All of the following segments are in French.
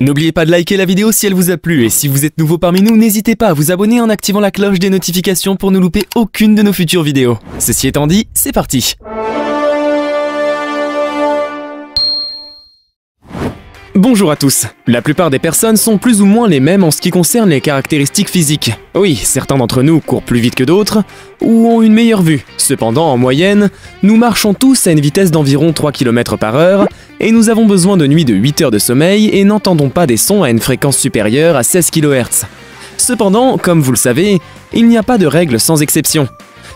N'oubliez pas de liker la vidéo si elle vous a plu, et si vous êtes nouveau parmi nous, n'hésitez pas à vous abonner en activant la cloche des notifications pour ne louper aucune de nos futures vidéos. Ceci étant dit, c'est parti! Bonjour à tous. La plupart des personnes sont plus ou moins les mêmes en ce qui concerne les caractéristiques physiques. Oui, certains d'entre nous courent plus vite que d'autres, ou ont une meilleure vue. Cependant, en moyenne, nous marchons tous à une vitesse d'environ 3 km/h, et nous avons besoin de nuits de 8 heures de sommeil et n'entendons pas des sons à une fréquence supérieure à 16 kHz. Cependant, comme vous le savez, il n'y a pas de règle sans exception.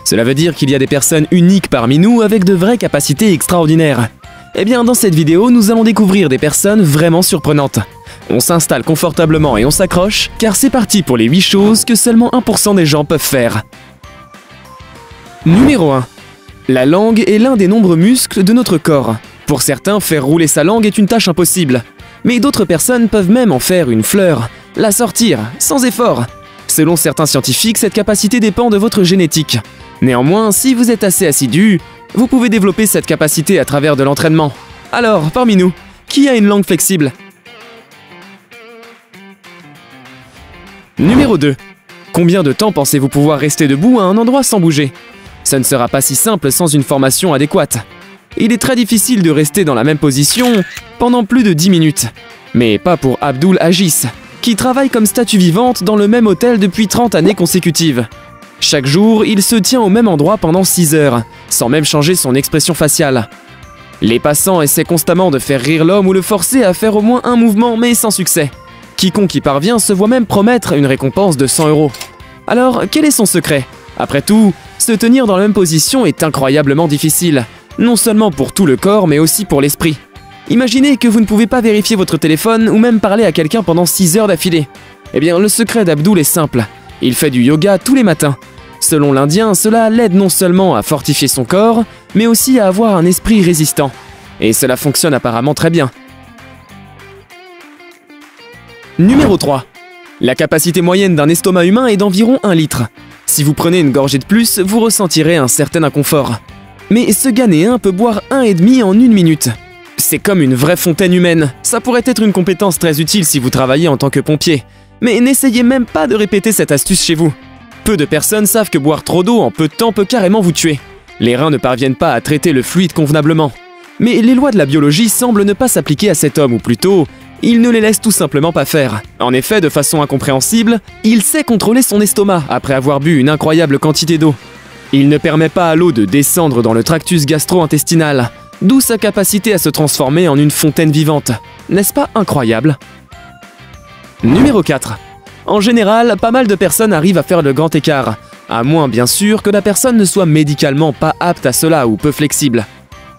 Cela veut dire qu'il y a des personnes uniques parmi nous avec de vraies capacités extraordinaires. Eh bien, dans cette vidéo, nous allons découvrir des personnes vraiment surprenantes. On s'installe confortablement et on s'accroche, car c'est parti pour les 8 choses que seulement 1% des gens peuvent faire. Numéro 1. La langue est l'un des nombreux muscles de notre corps. Pour certains, faire rouler sa langue est une tâche impossible. Mais d'autres personnes peuvent même en faire une fleur, la sortir, sans effort. Selon certains scientifiques, cette capacité dépend de votre génétique. Néanmoins, si vous êtes assez assidu, vous pouvez développer cette capacité à travers de l'entraînement. Alors, parmi nous, qui a une langue flexible? Numéro 2. Combien de temps pensez-vous pouvoir rester debout à un endroit sans bouger? Ce ne sera pas si simple sans une formation adéquate. Il est très difficile de rester dans la même position pendant plus de 10 minutes. Mais pas pour Abdoul Hajis, qui travaille comme statue vivante dans le même hôtel depuis 30 années consécutives. Chaque jour, il se tient au même endroit pendant 6 heures, sans même changer son expression faciale. Les passants essaient constamment de faire rire l'homme ou le forcer à faire au moins un mouvement, mais sans succès. Quiconque y parvient se voit même promettre une récompense de 100 €. Alors, quel est son secret? Après tout, se tenir dans la même position est incroyablement difficile, non seulement pour tout le corps, mais aussi pour l'esprit. Imaginez que vous ne pouvez pas vérifier votre téléphone ou même parler à quelqu'un pendant 6 heures d'affilée. Eh bien, le secret d'Abdoul est simple. Il fait du yoga tous les matins. Selon l'Indien, cela l'aide non seulement à fortifier son corps, mais aussi à avoir un esprit résistant. Et cela fonctionne apparemment très bien. Numéro 3. La capacité moyenne d'un estomac humain est d'environ 1 litre. Si vous prenez une gorgée de plus, vous ressentirez un certain inconfort. Mais ce Ghanéen peut boire 1,5 en 1 minute. C'est comme une vraie fontaine humaine. Ça pourrait être une compétence très utile si vous travaillez en tant que pompier. Mais n'essayez même pas de répéter cette astuce chez vous. Peu de personnes savent que boire trop d'eau en peu de temps peut carrément vous tuer. Les reins ne parviennent pas à traiter le fluide convenablement. Mais les lois de la biologie semblent ne pas s'appliquer à cet homme, ou plutôt, il ne les laisse tout simplement pas faire. En effet, de façon incompréhensible, il sait contrôler son estomac après avoir bu une incroyable quantité d'eau. Il ne permet pas à l'eau de descendre dans le tractus gastro-intestinal, d'où sa capacité à se transformer en une fontaine vivante. N'est-ce pas incroyable? Numéro 4. En général, pas mal de personnes arrivent à faire le grand écart, à moins bien sûr que la personne ne soit médicalement pas apte à cela ou peu flexible.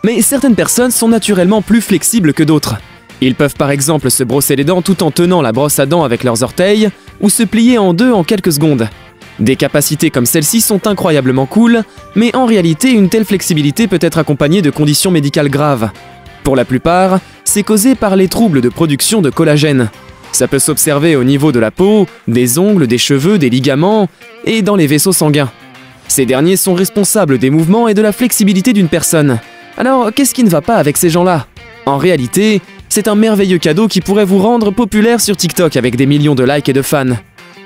Mais certaines personnes sont naturellement plus flexibles que d'autres. Ils peuvent par exemple se brosser les dents tout en tenant la brosse à dents avec leurs orteils, ou se plier en deux en quelques secondes. Des capacités comme celle-ci sont incroyablement cool, mais en réalité une telle flexibilité peut être accompagnée de conditions médicales graves. Pour la plupart, c'est causé par les troubles de production de collagène. Ça peut s'observer au niveau de la peau, des ongles, des cheveux, des ligaments et dans les vaisseaux sanguins. Ces derniers sont responsables des mouvements et de la flexibilité d'une personne. Alors, qu'est-ce qui ne va pas avec ces gens-là? En réalité, c'est un merveilleux cadeau qui pourrait vous rendre populaire sur TikTok avec des millions de likes et de fans.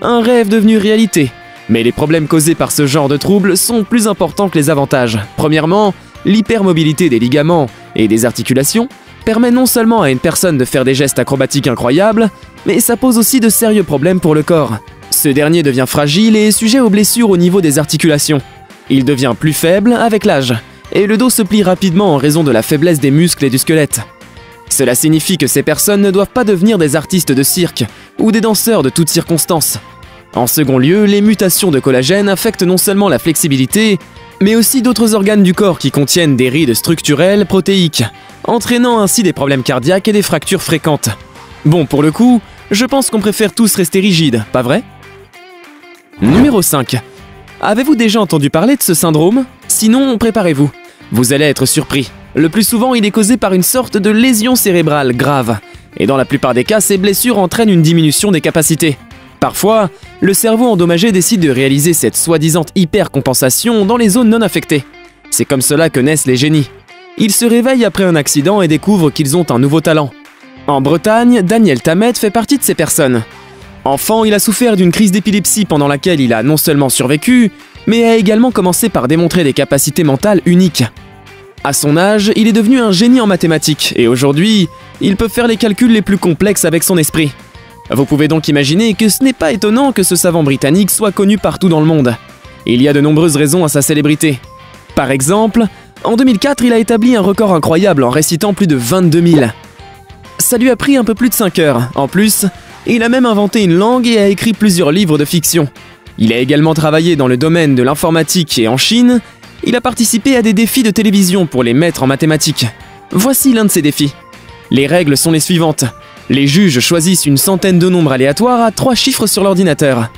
Un rêve devenu réalité. Mais les problèmes causés par ce genre de troubles sont plus importants que les avantages. Premièrement, l'hypermobilité des ligaments et des articulations permet non seulement à une personne de faire des gestes acrobatiques incroyables, mais ça pose aussi de sérieux problèmes pour le corps. Ce dernier devient fragile et est sujet aux blessures au niveau des articulations. Il devient plus faible avec l'âge, et le dos se plie rapidement en raison de la faiblesse des muscles et du squelette. Cela signifie que ces personnes ne doivent pas devenir des artistes de cirque ou des danseurs de toutes circonstances. En second lieu, les mutations de collagène affectent non seulement la flexibilité, mais aussi d'autres organes du corps qui contiennent des rides structurelles protéiques, entraînant ainsi des problèmes cardiaques et des fractures fréquentes. Bon, pour le coup, je pense qu'on préfère tous rester rigides, pas vrai? Numéro 5. Avez-vous déjà entendu parler de ce syndrome? Sinon, préparez-vous. Vous allez être surpris. Le plus souvent, il est causé par une sorte de lésion cérébrale grave, et dans la plupart des cas, ces blessures entraînent une diminution des capacités. Parfois, le cerveau endommagé décide de réaliser cette soi-disant hypercompensation dans les zones non affectées. C'est comme cela que naissent les génies. Ils se réveillent après un accident et découvrent qu'ils ont un nouveau talent. En Bretagne, Daniel Tammet fait partie de ces personnes. Enfant, il a souffert d'une crise d'épilepsie pendant laquelle il a non seulement survécu, mais a également commencé par démontrer des capacités mentales uniques. À son âge, il est devenu un génie en mathématiques, et aujourd'hui, il peut faire les calculs les plus complexes avec son esprit. Vous pouvez donc imaginer que ce n'est pas étonnant que ce savant britannique soit connu partout dans le monde. Il y a de nombreuses raisons à sa célébrité. Par exemple, en 2004, il a établi un record incroyable en récitant plus de 22 000. Ça lui a pris un peu plus de 5 heures. En plus, il a même inventé une langue et a écrit plusieurs livres de fiction. Il a également travaillé dans le domaine de l'informatique et en Chine, il a participé à des défis de télévision pour les maîtres en mathématiques. Voici l'un de ces défis. Les règles sont les suivantes. Les juges choisissent une centaine de nombres aléatoires à 3 chiffres sur l'ordinateur.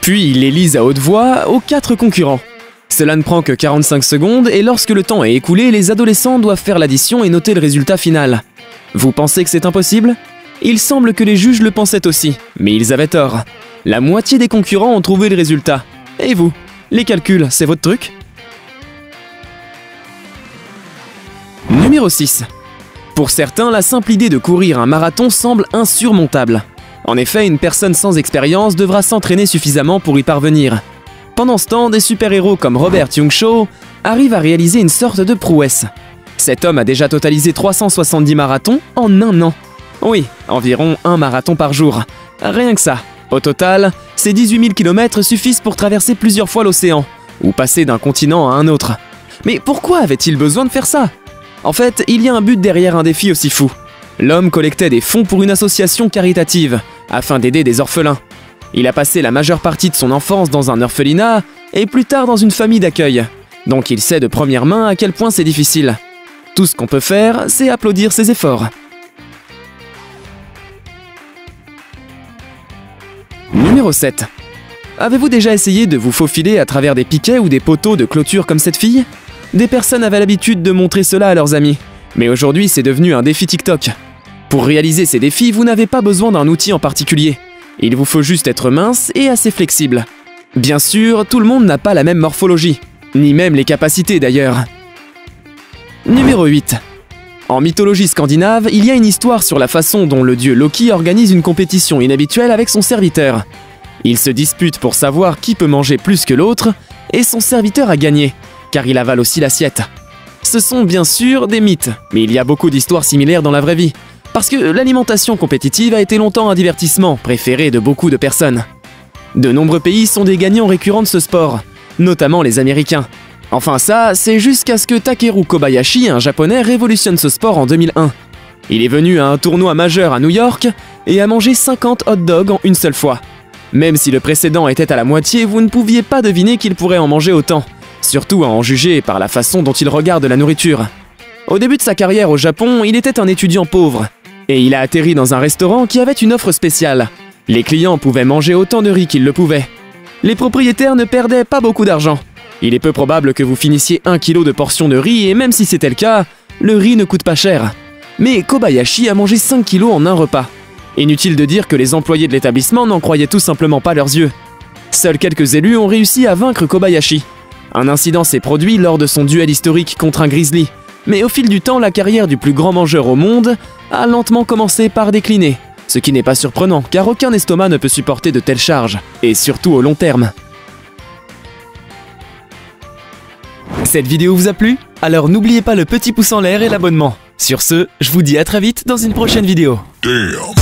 Puis ils les lisent à haute voix aux 4 concurrents. Cela ne prend que 45 secondes et lorsque le temps est écoulé, les adolescents doivent faire l'addition et noter le résultat final. Vous pensez que c'est impossible ? Il semble que les juges le pensaient aussi, mais ils avaient tort. La moitié des concurrents ont trouvé le résultat. Et vous ? Les calculs, c'est votre truc ? Numéro 6. Pour certains, la simple idée de courir un marathon semble insurmontable. En effet, une personne sans expérience devra s'entraîner suffisamment pour y parvenir. Pendant ce temps, des super-héros comme Robert Jungsho arrivent à réaliser une sorte de prouesse. Cet homme a déjà totalisé 370 marathons en un an. Oui, environ un marathon par jour. Rien que ça. Au total, ces 18 000 km suffisent pour traverser plusieurs fois l'océan, ou passer d'un continent à un autre. Mais pourquoi avait-il besoin de faire ça ? En fait, il y a un but derrière un défi aussi fou. L'homme collectait des fonds pour une association caritative, afin d'aider des orphelins. Il a passé la majeure partie de son enfance dans un orphelinat et plus tard dans une famille d'accueil. Donc il sait de première main à quel point c'est difficile. Tout ce qu'on peut faire, c'est applaudir ses efforts. Numéro 7. Avez-vous déjà essayé de vous faufiler à travers des piquets ou des poteaux de clôture comme cette fille ? Des personnes avaient l'habitude de montrer cela à leurs amis. Mais aujourd'hui, c'est devenu un défi TikTok. Pour réaliser ces défis, vous n'avez pas besoin d'un outil en particulier. Il vous faut juste être mince et assez flexible. Bien sûr, tout le monde n'a pas la même morphologie, ni même les capacités d'ailleurs. Numéro 8. En mythologie scandinave, il y a une histoire sur la façon dont le dieu Loki organise une compétition inhabituelle avec son serviteur. Ils se disputent pour savoir qui peut manger plus que l'autre, et son serviteur a gagné, car il avale aussi l'assiette. Ce sont bien sûr des mythes, mais il y a beaucoup d'histoires similaires dans la vraie vie. Parce que l'alimentation compétitive a été longtemps un divertissement préféré de beaucoup de personnes. De nombreux pays sont des gagnants récurrents de ce sport, notamment les Américains. Enfin ça, c'est jusqu'à ce que Takeru Kobayashi, un Japonais, révolutionne ce sport en 2001. Il est venu à un tournoi majeur à New York et a mangé 50 hot dogs en une seule fois. Même si le précédent était à la moitié, vous ne pouviez pas deviner qu'il pourrait en manger autant, surtout à en juger par la façon dont il regarde la nourriture. Au début de sa carrière au Japon, il était un étudiant pauvre. Et il a atterri dans un restaurant qui avait une offre spéciale. Les clients pouvaient manger autant de riz qu'ils le pouvaient. Les propriétaires ne perdaient pas beaucoup d'argent. Il est peu probable que vous finissiez 1 kg de portion de riz et même si c'était le cas, le riz ne coûte pas cher. Mais Kobayashi a mangé 5 kg en un repas. Inutile de dire que les employés de l'établissement n'en croyaient tout simplement pas leurs yeux. Seuls quelques élus ont réussi à vaincre Kobayashi. Un incident s'est produit lors de son duel historique contre un grizzly. Mais au fil du temps, la carrière du plus grand mangeur au monde a lentement commencé par décliner. Ce qui n'est pas surprenant, car aucun estomac ne peut supporter de telles charges, et surtout au long terme. Cette vidéo vous a plu ? Alors n'oubliez pas le petit pouce en l'air et l'abonnement. Sur ce, je vous dis à très vite dans une prochaine vidéo. Damn.